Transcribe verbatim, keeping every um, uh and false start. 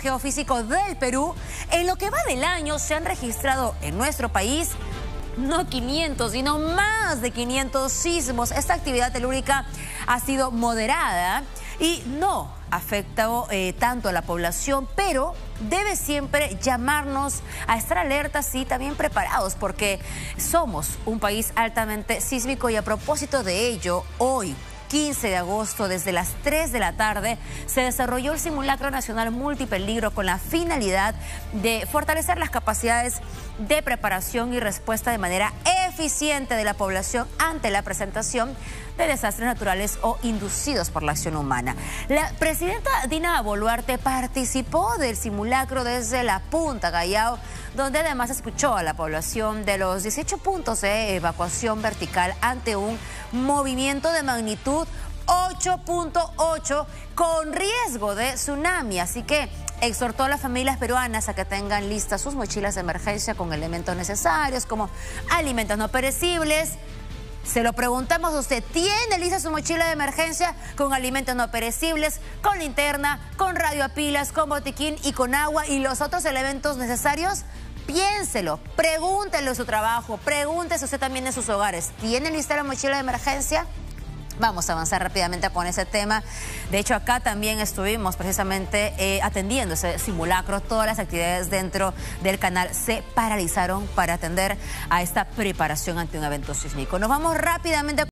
Geofísico del Perú, en lo que va del año se han registrado en nuestro país no quinientos, sino más de quinientos sismos. Esta actividad telúrica ha sido moderada y no afecta eh, tanto a la población, pero debe siempre llamarnos a estar alertas y también preparados, porque somos un país altamente sísmico. Y a propósito de ello, hoy quince de agosto, desde las tres de la tarde, se desarrolló el Simulacro Nacional Multipeligro con la finalidad de fortalecer las capacidades de preparación y respuesta de manera eficiente de la población ante la presentación de desastres naturales o inducidos por la acción humana. La presidenta Dina Boluarte participó del simulacro desde la Punta Callao, donde además escuchó a la población de los dieciocho puntos de evacuación vertical ante un movimiento de magnitud ocho punto ocho con riesgo de tsunami, así que exhortó a las familias peruanas a que tengan listas sus mochilas de emergencia con elementos necesarios como alimentos no perecibles. Se lo preguntamos, ¿usted tiene lista su mochila de emergencia con alimentos no perecibles, con linterna, con radio a pilas, con botiquín y con agua y los otros elementos necesarios? Piénselo, pregúntelo en su trabajo, pregúntese usted también en sus hogares, ¿tiene lista la mochila de emergencia? Vamos a avanzar rápidamente con ese tema. De hecho, acá también estuvimos precisamente eh, atendiendo ese simulacro. Todas las actividades dentro del canal se paralizaron para atender a esta preparación ante un evento sísmico. Nos vamos rápidamente.